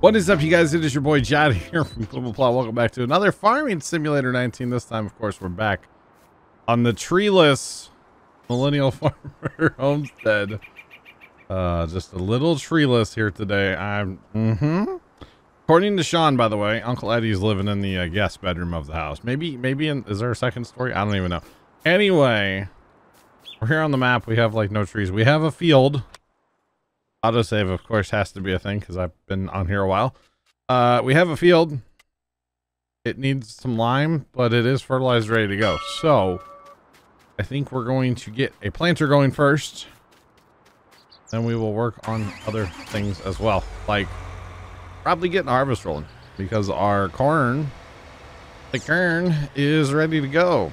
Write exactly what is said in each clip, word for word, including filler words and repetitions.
What is up, you guys? It is your boy Jad here from Puma Plow. Welcome back to another Farming Simulator nineteen. This time, of course, we're back on the treeless Millennial Farmer homestead. Uh, just a little treeless here today. I'm, mm-hmm. According to Sean, by the way, Uncle Eddie's living in the uh, guest bedroom of the house. Maybe, maybe in, is there a second story? I don't even know. Anyway, we're here on the map. We have like no trees. We have a field. Autosave, of course, has to be a thing because I've been on here a while. Uh, we have a field. It needs some lime, but it is fertilized, ready to go. So I think we're going to get a planter going first. Then we will work on other things as well, like probably getting harvest rolling because our corn, the kern, is ready to go.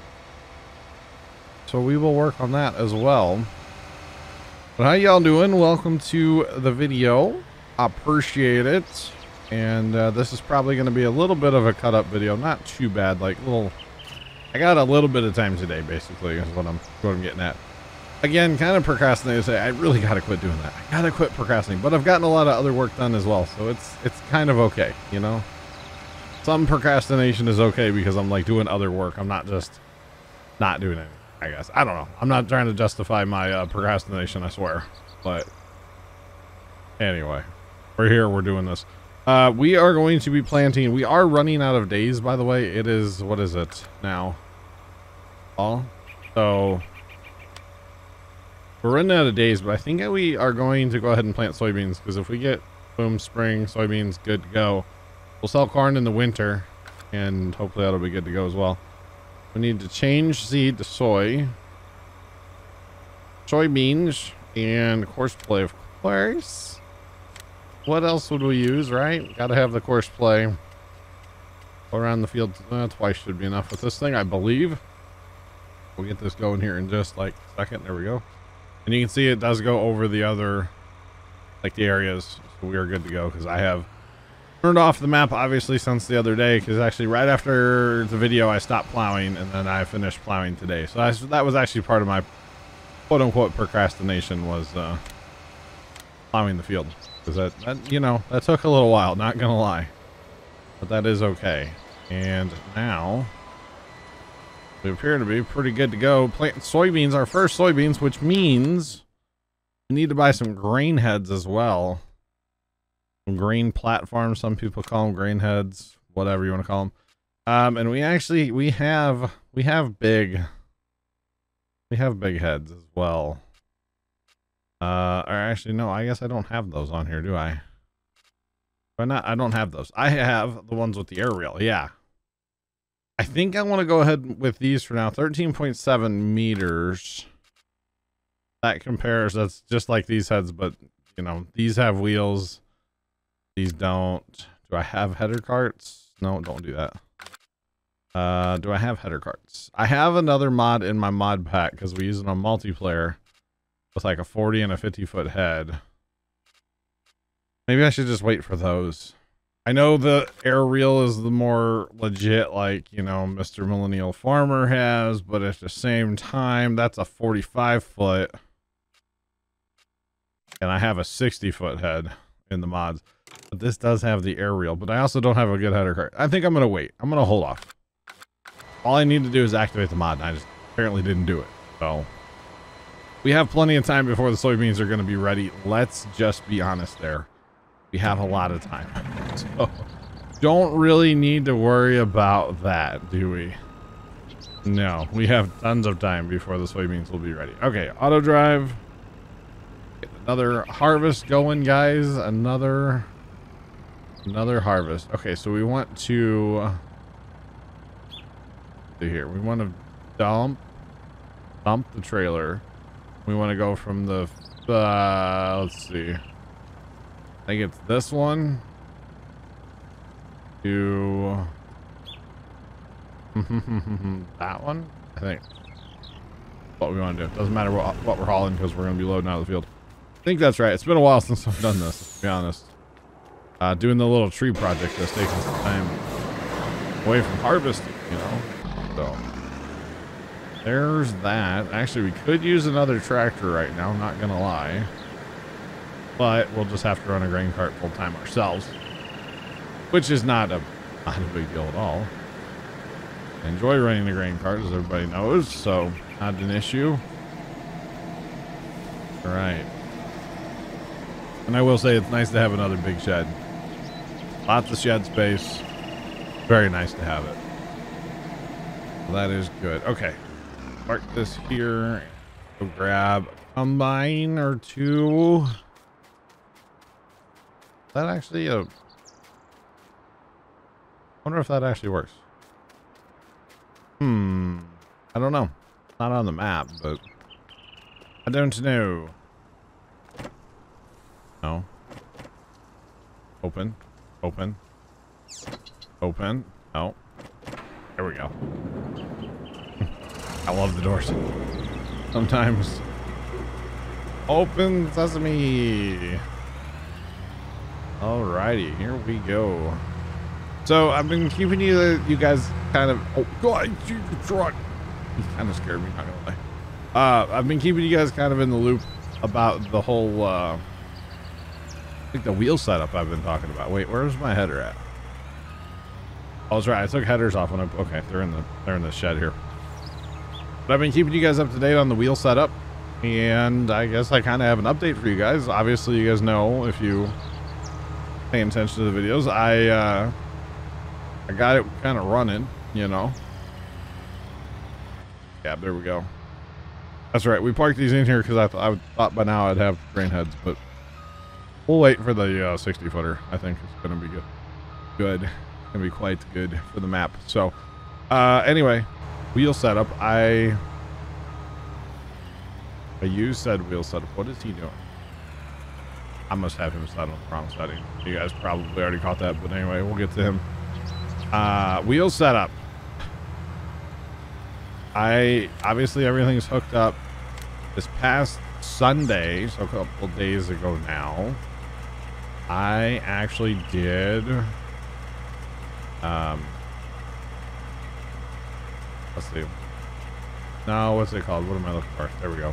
So we will work on that as well. But how y'all doing? Welcome to the video. I appreciate it. And uh, this is probably going to be a little bit of a cut up video. Not too bad. Like little, I got a little bit of time today, basically, is what I'm what I'm getting at. Again, kind of procrastinating. I really got to quit doing that. I got to quit procrastinating. But I've gotten a lot of other work done as well, so it's it's kind of okay, you know. Some procrastination is okay because I'm like doing other work. I'm not just not doing anything. I guess. I don't know. I'm not trying to justify my uh, procrastination, I swear. But anyway, we're here. We're doing this. Uh, we are going to be planting. We are running out of days, by the way. It is, what is it now? All. So we're running out of days, but I think that we are going to go ahead and plant soybeans because if we get, boom, spring, soybeans, good to go. We'll sell corn in the winter and hopefully that'll be good to go as well. We need to change seed to soy, soybeans, and course play, of course. What else would we use, right? Got to have the course play. Go around the field uh, twice should be enough with this thing, I believe. We'll get this going here in just like a second. There we go. And you can see it does go over the other, like the areas. So we are good to go because I have turned off the map obviously since the other day because actually right after the video I stopped plowing and then I finished plowing today, so I, that was actually part of my quote-unquote procrastination was uh plowing the field because that, that you know that took a little while, not gonna lie, but that is okay. And now we appear to be pretty good to go planting soybeans, our first soybeans, which means we need to buy some grain heads as well. Grain platforms, some people call them grain heads, whatever you want to call them. Um, and we actually we have we have big we have big heads as well. Uh, or actually no, I guess I don't have those on here, do I? Why not? I don't have those. I have the ones with the air reel. Yeah, I think I want to go ahead with these for now. thirteen point seven meters. That compares. That's just like these heads, but you know these have wheels. These don't. Do I have header carts? No, don't do that. Uh, do I have header carts? I have another mod in my mod pack because we use it on multiplayer with like a forty and a fifty foot head. Maybe I should just wait for those. I know the air reel is the more legit, like, you know, Mister Millennial Farmer has, but at the same time, that's a forty-five foot. And I have a sixty foot head in the mods. But this does have the air reel, but I also don't have a good header card. I think I'm gonna wait. I'm gonna hold off. All I need to do is activate the mod, and I just apparently didn't do it. So we have plenty of time before the soybeans are gonna be ready. Let's just be honest there. We have a lot of time. So don't really need to worry about that, do we? No, we have tons of time before the soybeans will be ready. Okay, auto drive. Get another harvest going, guys. Another Another harvest. Okay, so we want to uh, do here. We want to dump, dump the trailer. We want to go from the, uh, let's see. I think it's this one to that one. I think what we want to do. Doesn't matter what, what we're hauling because we're going to be loading out of the field. I think that's right. It's been a while since I've done this, to be honest. Uh, doing the little tree project that's taking some time away from harvesting, you know. So there's that. Actually, we could use another tractor right now, not gonna lie. But we'll just have to run a grain cart full time ourselves. which is not a, not a big deal at all. I enjoy running the grain cart, as everybody knows, so not an issue. All right. And I will say it's nice to have another big shed. Lots of shed space. Very nice to have it. Well, that is good. Okay. Mark this here. Go grab a combine or two. Is that actually a... I wonder if that actually works. Hmm. I don't know. Not on the map, but... I don't know. No. Open. Open. Open. Oh. There we go. I love the doors. Sometimes. Open sesame. Alrighty, here we go. So I've been keeping you you guys kind of oh god, you truck. Kind of scared me, not gonna lie. Uh I've been keeping you guys kind of in the loop about the whole uh I think the wheel setup I've been talking about. Wait, where's my header at? Oh, that's right. I took headers off when I okay, they're in the they're in the shed here. But I've been keeping you guys up to date on the wheel setup, and I guess I kind of have an update for you guys. Obviously, you guys know if you pay attention to the videos, I uh, I got it kind of running, you know. Yeah, there we go. That's right. We parked these in here because I, th I thought by now I'd have grain heads, but we'll wait for the sixty footer. I think it's gonna be good. Good, gonna be quite good for the map. So, uh, anyway. Wheel setup. I. I use said wheel setup. What is he doing? I must have him set on the wrong setting. You guys probably already caught that, but anyway, we'll get to him. Uh, wheel setup. I obviously everything's hooked up. This past Sunday, so a couple days ago now, I actually did. Um. Let's see. No, what's it called? What am I looking for? There we go.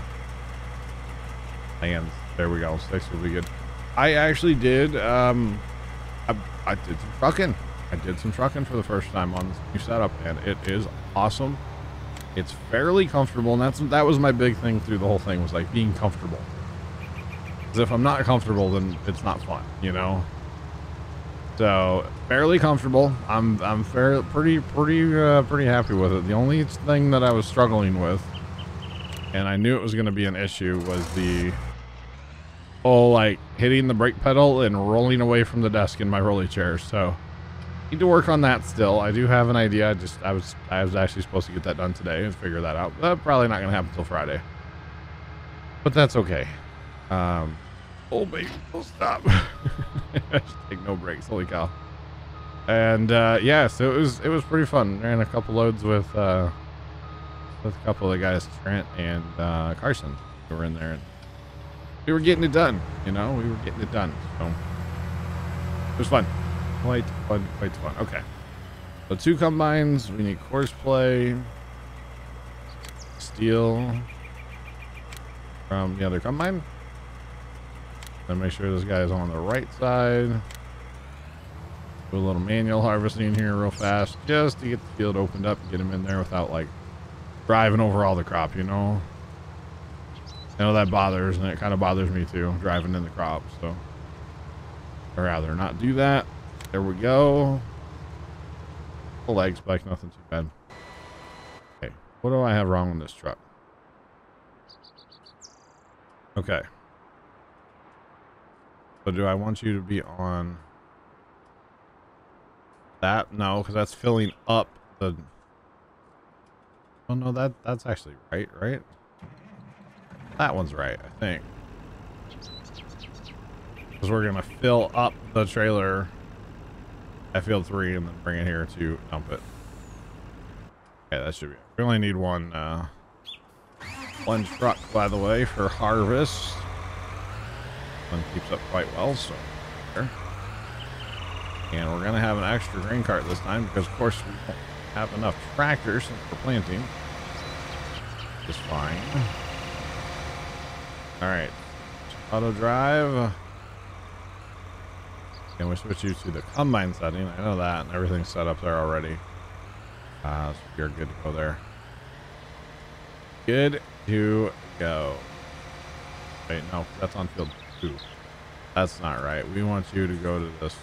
And there we go. Six will be good. I actually did. Um, I, I did some trucking. I did some trucking for the first time on this new setup, and it is awesome. It's fairly comfortable, and that's that was my big thing through the whole thing was like being comfortable. Because if I'm not comfortable, then it's not fun, you know. So fairly comfortable. I'm I'm fairly pretty pretty uh, pretty happy with it. The only thing that I was struggling with, and I knew it was going to be an issue, was the oh like hitting the brake pedal and rolling away from the desk in my rolly chair. So need to work on that still. I do have an idea. I just I was I was actually supposed to get that done today and figure that out. That's probably not going to happen until Friday, but that's okay. Um, oh baby, don't stop. I should take no breaks, holy cow. And uh yeah, so it was it was pretty fun. Ran a couple loads with uh with a couple of the guys, Trent and uh Carson, who were in there, and we were getting it done, you know, we were getting it done. So it was fun. Quite fun, quite fun. Okay. So two combines, we need course play, steel from the other combine. And make sure this guy is on the right side. Do a little manual harvesting here real fast just to get the field opened up and get him in there without like driving over all the crop, you know. I know that bothers, and it kind of bothers me too, driving in the crop, so I'd rather not do that. There we go. The lag spike, nothing too bad. Okay, what do I have wrong with this truck? Okay. So do I want you to be on that? No, because that's filling up the... Oh, no, that that's actually right, right? That one's right, I think. Because we're going to fill up the trailer at field three and then bring it here to dump it. Okay, that should be it. We only need one, uh, one truck, by the way, for harvest. One keeps up quite well, so there. And we're gonna have an extra grain cart this time because of course we don't have enough tractors since we're planting. Just fine. All right, auto drive. second. We switch you to the combine setting. I know that, and everything's set up there already. Uh, so you're good to go there. Good to go. Wait, no, that's on field two. That's not right. We want you to go to this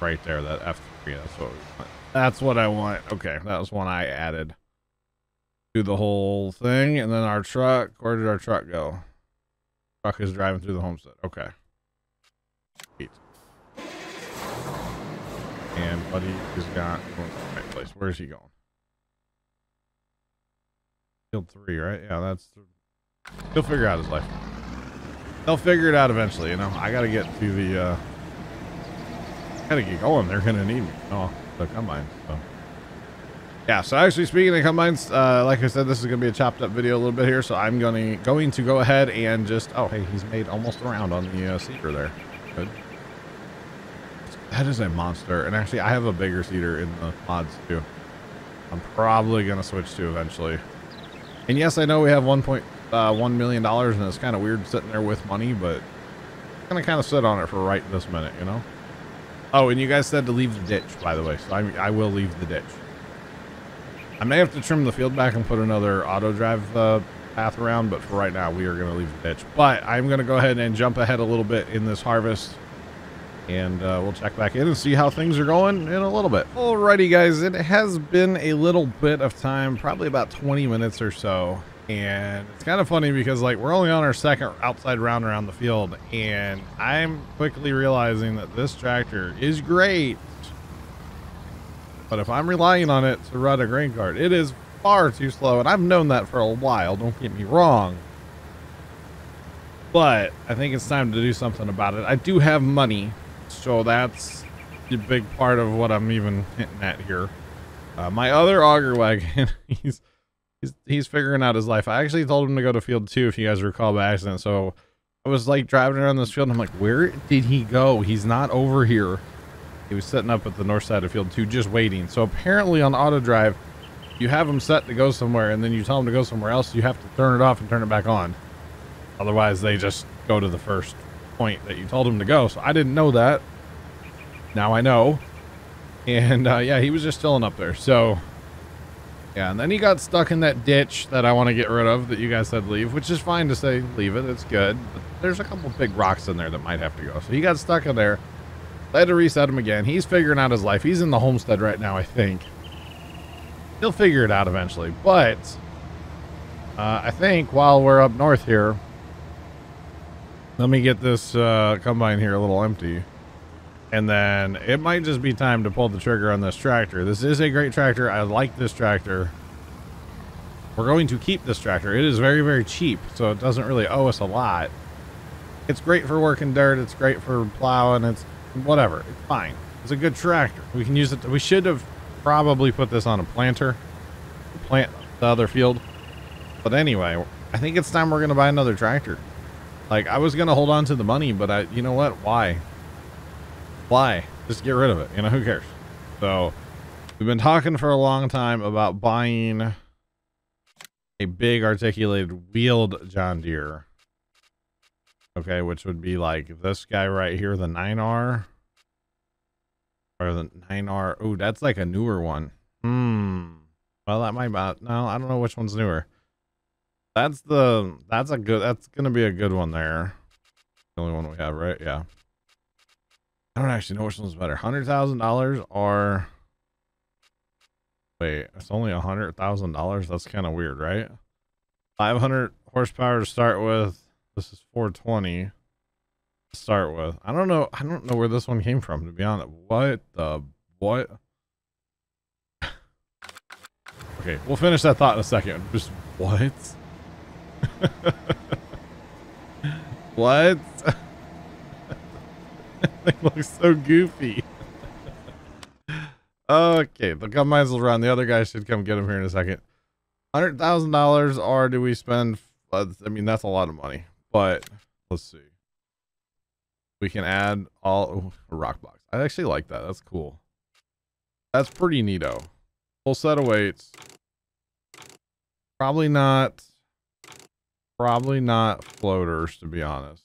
right there, that F three. That's what we want. That's what I want. Okay, that was one I added to the whole thing. And then our truck, where did our truck go? Truck is driving through the homestead. Okay. Eight. And Buddy is not going to the right place. Where is he going? Field three, right? Yeah, that's... He'll figure out his life. They'll figure it out eventually, you know? I gotta get to the, uh... gotta get going. They're gonna need me. Oh, the combine, so... Yeah, so actually speaking of combines, uh, like I said, this is going to be a chopped up video a little bit here. So I'm going to, going to go ahead and just, oh, hey, he's made almost a round on the uh, seeder there. Good. That is a monster. And actually, I have a bigger seeder in the mods too. I'm probably going to switch to eventually. And yes, I know we have one point one million dollars and it's kind of weird sitting there with money, but I'm going to kind of sit on it for right this minute, you know? Oh, and you guys said to leave the ditch, by the way. So I, I will leave the ditch. I may have to trim the field back and put another auto drive uh, path around, but for right now, we are going to leave the ditch. But I'm going to go ahead and jump ahead a little bit in this harvest, and uh, we'll check back in and see how things are going in a little bit. Alrighty, guys, it has been a little bit of time, probably about twenty minutes or so, and it's kind of funny because, like, we're only on our second outside round around the field, and I'm quickly realizing that this tractor is great. But if I'm relying on it to run a grain cart, it is far too slow. And I've known that for a while. Don't get me wrong. But I think it's time to do something about it. I do have money. So that's the big part of what I'm even hinting at here. Uh, my other auger wagon, he's, he's, he's figuring out his life. I actually told him to go to field two, if you guys recall, by accident. So I was like driving around this field. And I'm like, where did he go? He's not over here. He was setting up at the north side of field two, just waiting. So apparently on auto drive, you have them set to go somewhere, and then you tell them to go somewhere else. You have to turn it off and turn it back on. Otherwise, they just go to the first point that you told them to go. So I didn't know that. Now I know. And uh, yeah, he was just chilling up there. So yeah, and then he got stuck in that ditch that I want to get rid of that you guys said leave, which is fine to say leave it. It's good. But there's a couple big rocks in there that might have to go. So he got stuck in there. I had to reset him again. He's figuring out his life. He's in the homestead right now, I think. He'll figure it out eventually. But uh, I think while we're up north here, let me get this uh, combine here a little empty. And then it might just be time to pull the trigger on this tractor. This is a great tractor. I like this tractor. We're going to keep this tractor. It is very, very cheap, so it doesn't really owe us a lot. It's great for working dirt. It's great for plowing. It's whatever, it's fine. It's a good tractor. We can use it. We should have probably put this on a planter to plant the other field. But anyway, I think it's time we're gonna buy another tractor. Like, I was gonna hold on to the money, but I, you know what? Why? Why? Just get rid of it. You know, who cares? So we've been talking for a long time about buying a big articulated wheeled John Deere. Okay, which would be like this guy right here, the nine R. Or the nine R. Oh, that's like a newer one. Hmm. Well, that might not. No, I don't know which one's newer. That's the, that's a good, that's going to be a good one there. The only one we have, right? Yeah. I don't actually know which one's better. one hundred thousand dollars or, wait, it's only one hundred thousand dollars. That's kind of weird, right? five hundred horsepower to start with. This is four twenty to start with. I don't know. I don't know where this one came from, to be honest. What the what? Okay, we'll finish that thought in a second. Just what? What? That looks so goofy. Okay, the combines will run. The other guy should come get him here in a second. one hundred thousand dollars, or do we spend? I mean, that's a lot of money. But let's see. We can add all oh, rock box. I actually like that. That's cool. That's pretty neato. Full set of weights. Probably not. Probably not floaters, to be honest.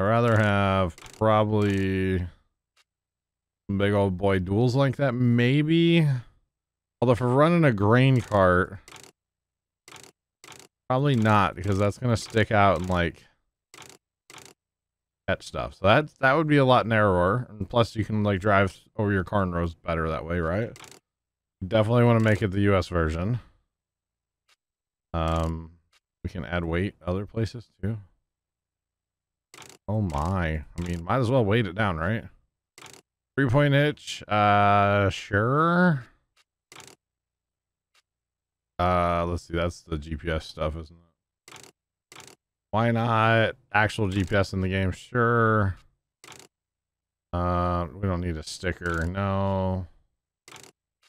I'd rather have probably some big old boy duels like that, maybe. Although if we're running a grain cart, probably not, because that's going to stick out and like catch stuff. So that, that would be a lot narrower. And plus you can like drive over your cornrows better that way, right? Definitely want to make it the U S version. Um, we can add weight other places too. Oh my, I mean, might as well weight it down, right? Three point hitch, uh, sure. Uh, let's see, that's the G P S stuff, isn't it? Why not? Actual G P S in the game, sure. Uh, we don't need a sticker, no.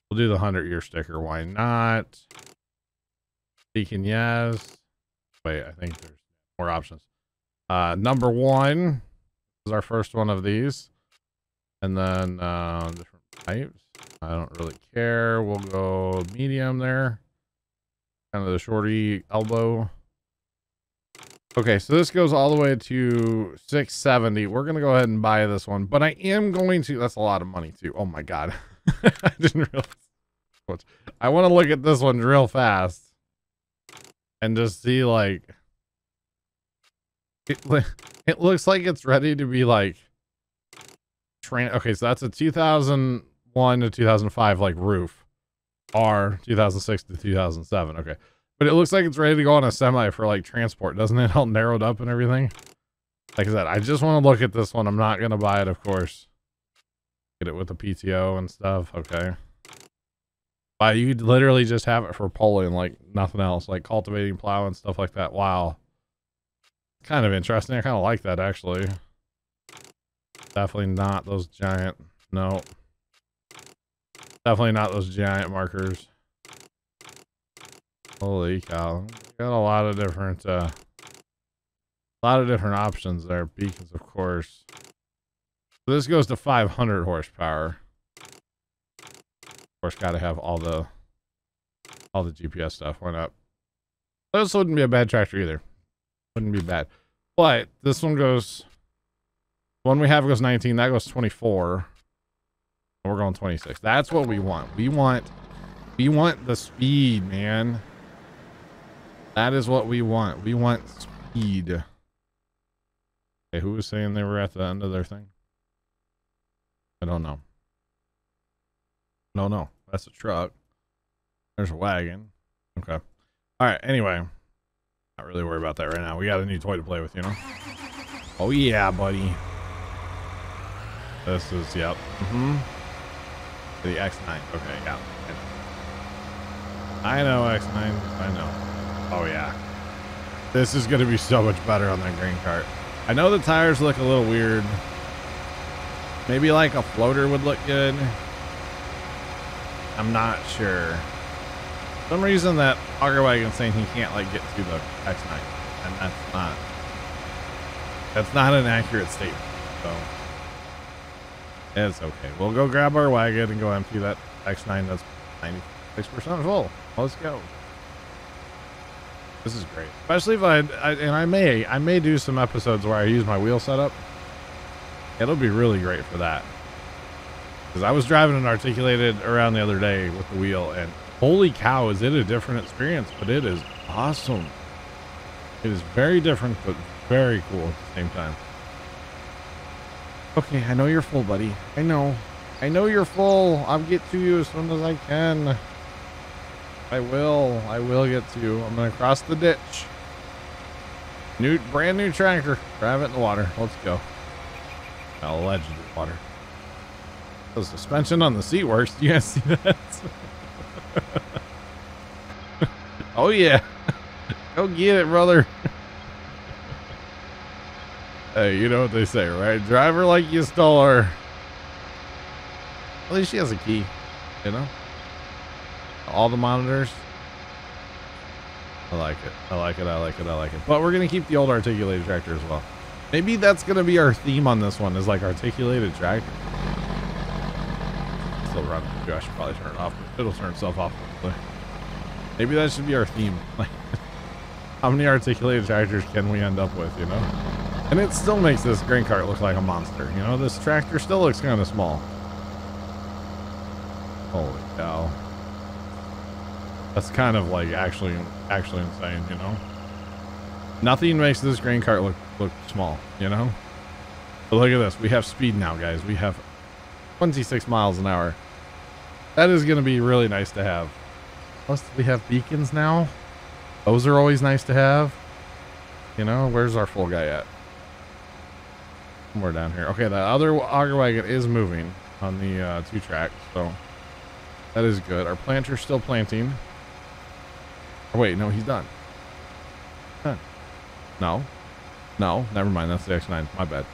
We'll do the hundred year sticker, why not? Beacon, yes. Wait, I think there's more options. Uh, number one is our first one of these. And then uh, different types. I don't really care. We'll go medium there. Kind of the shorty elbow. Okay, so this goes all the way to six seventy. We're going to go ahead and buy this one. But I am going to... That's a lot of money, too. Oh, my God. I didn't realize so much. I want to look at this one real fast. And just see, like... It, it looks like it's ready to be, like... Train. Okay, so that's a two thousand one to two thousand five, like, roof. Or two thousand six to two thousand seven. Okay, but it looks like it's ready to go on a semi for like transport, doesn't it? All narrowed up and everything. Like I said, I just want to look at this one. I'm not gonna buy it, of course. Get it with the P T O and stuff. Okay, wow, you literally just have it for polling, like nothing else, like cultivating, plow and stuff like that. Wow, kind of interesting. I kind of like that actually. Definitely not those giant. No. Definitely not those giant markers. Holy cow. Got a lot of different, uh, a lot of different options there. Beacons, of course. So this goes to five hundred horsepower. Of course, got to have all the, all the G P S stuff. Why not? This wouldn't be a bad tractor either. Wouldn't be bad. But this one goes, the one we have goes nineteen. That goes twenty-four. We're going twenty-six. That's what we want. We want, we want the speed, man. That is what we want. We want speed. Okay, who was saying they were at the end of their thing? I don't know. No, no, that's a truck. There's a wagon. Okay. All right. Anyway, not really worried about that right now. We got a new toy to play with, you know? Oh yeah, buddy. This is, yep. Mm-hmm. The X nine. Okay, yeah. I know X nine. I know. Oh, yeah. This is going to be so much better on that grain cart. I know the tires look a little weird. Maybe like a floater would look good. I'm not sure. For some reason that auger wagon's saying he can't like get to the X nine. And that's not, that's not an accurate statement. So it's okay. We'll go grab our wagon and go empty that X nine that's ninety-six percent full. Let's go. This is great. Especially if I, I, and I may, I may do some episodes where I use my wheel setup. It'll be really great for that. Because I was driving an articulated around the other day with the wheel and holy cow, is it a different experience, but it is awesome. It is very different, but very cool at the same time. Okay, I know you're full, buddy. I know. I know you're full. I'll get to you as soon as I can. I will. I will get to you. I'm going to cross the ditch. New, brand new tractor. Grab it in the water. Let's go. Alleged water. The suspension on the seat works. You guys see that? Oh, yeah. Go get it, brother. Hey, you know what they say, right? Drive her like you stole her. At least she has a key, you know? All the monitors. I like it. I like it. I like it. I like it. But we're going to keep the old articulated tractor as well. Maybe that's going to be our theme on this one is like articulated tractor. Still running. I should probably turn it off. But it'll turn itself off. Maybe that should be our theme. How many articulated tractors can we end up with, you know? And it still makes this grain cart look like a monster. You know, this tractor still looks kind of small. Holy cow. That's kind of like actually, actually insane, you know? Nothing makes this grain cart look, look small, you know? But look at this. We have speed now, guys. We have twenty-six miles an hour. That is going to be really nice to have. Plus, we have beacons now. Those are always nice to have. You know, where's our full guy at? Somewhere down here. Okay, the other auger wagon is moving on the uh, two track, so that is good. Our planter's still planting. Oh, wait, no, he's done. Done. No. No, never mind. That's the X nine. My bad.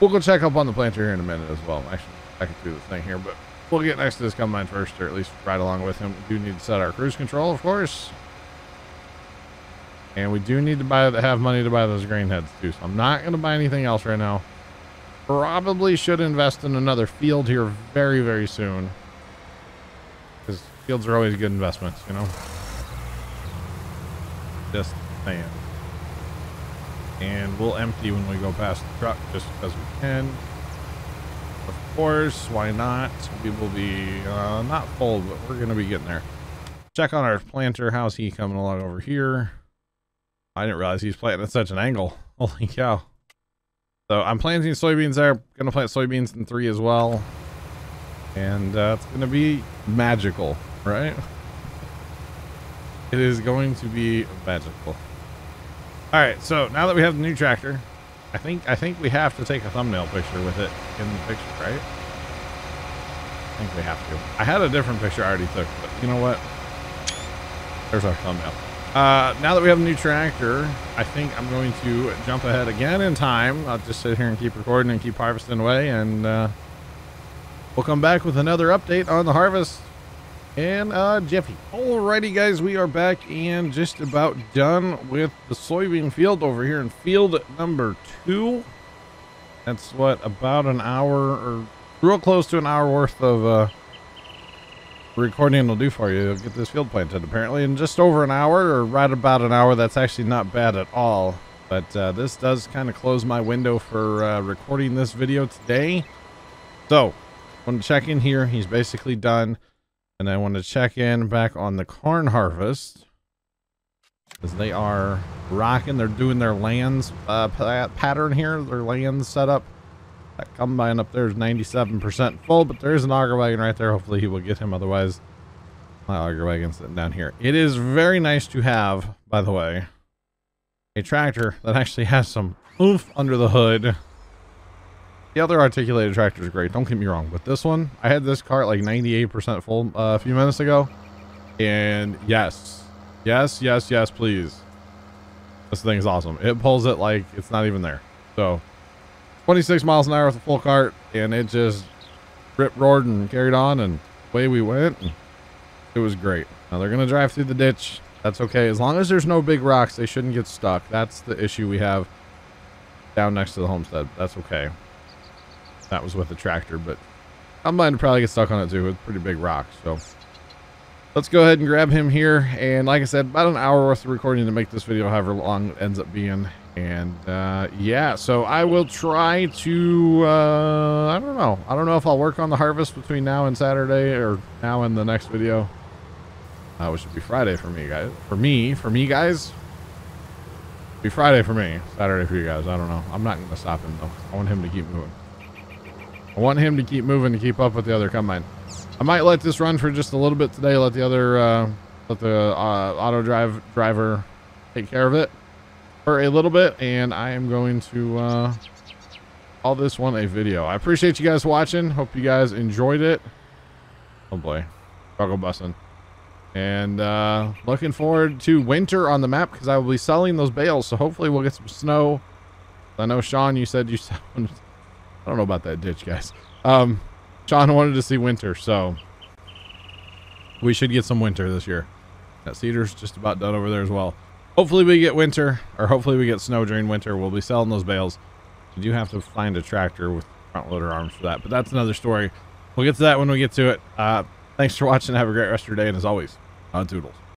We'll go check up on the planter here in a minute as well. Actually, I can do this thing here, but we'll get next to this combine first, or at least ride along with him. We do need to set our cruise control, of course. And we do need to buy have money to buy those grain heads too, so I'm not going to buy anything else right now. Probably should invest in another field here very, very soon. Because fields are always good investments, you know? Just saying. And we'll empty when we go past the truck, just because we can. Of course, why not? We will be uh, not full, but we're going to be getting there. Check on our planter. How's he coming along over here? I didn't realize he's planting at such an angle. Holy cow. So I'm planting soybeans there. Going to plant soybeans in three as well. And uh, it's going to be magical, right? It is going to be magical. All right, so now that we have the new tractor, I think I think we have to take a thumbnail picture with it in the picture, right? I think we have to. I had a different picture I already took, but you know what? There's our thumbnail. Uh, now that we have a new tractor, I think I'm going to jump ahead again in time. I'll just sit here and keep recording and keep harvesting away, and uh, we'll come back with another update on the harvest. And uh jiffy. Alrighty guys, we are back and just about done with the soybean field over here in field number two. That's what, about an hour or real close to an hour worth of uh recording will do for you. You'll get this field planted apparently in just over an hour, or right about an hour. That's actually not bad at all. But uh this does kind of close my window for uh recording this video today. So I'm gonna check in here. He's basically done. And I want to check in back on the corn harvest, because they are rocking. They're doing their lands uh, pattern here, their lands setup. That combine up there is ninety-seven percent full, but there is an auger wagon right there. Hopefully he will get him. Otherwise, my auger wagon's sitting down here. It is very nice to have, by the way, a tractor that actually has some oomph under the hood. The other articulated tractor is great, don't get me wrong, but this one, I had this cart like ninety-eight percent full uh, a few minutes ago, and yes, yes, yes, yes, please. This thing is awesome. It pulls it like it's not even there. So twenty-six miles an hour with a full cart, and it just rip roared and carried on, and away we went. And it was great. Now they're going to drive through the ditch. That's okay. As long as there's no big rocks, they shouldn't get stuck. That's the issue we have down next to the homestead. That's okay. That was with the tractor, but I'm going to probably get stuck on it too with pretty big rocks. So let's go ahead and grab him here. And like I said, about an hour worth of recording to make this video, however long it ends up being. And uh, yeah, so I will try to, uh, I don't know. I don't know if I'll work on the harvest between now and Saturday, or now and the next video, uh, which would be Friday for me guys, for me, for me guys. It'd be Friday for me, Saturday for you guys. I don't know. I'm not going to stop him though. I want him to keep moving. I want him to keep moving to keep up with the other combine. I might let this run for just a little bit today. Let the other, uh, let the uh, auto drive driver take care of it for a little bit. And I am going to uh, call this one a video. I appreciate you guys watching. Hope you guys enjoyed it. Oh boy, struggle busting. And uh, looking forward to winter on the map, because I will be selling those bales. So hopefully we'll get some snow. I know, Sean, you said you sound... I don't know about that ditch, guys. Um, John wanted to see winter, so we should get some winter this year. That cedar's just about done over there as well. Hopefully we get winter, or hopefully we get snow during winter. We'll be selling those bales. You do have to find a tractor with front loader arms for that, but that's another story. We'll get to that when we get to it. Uh, thanks for watching. Have a great rest of your day, and as always, on Toodles.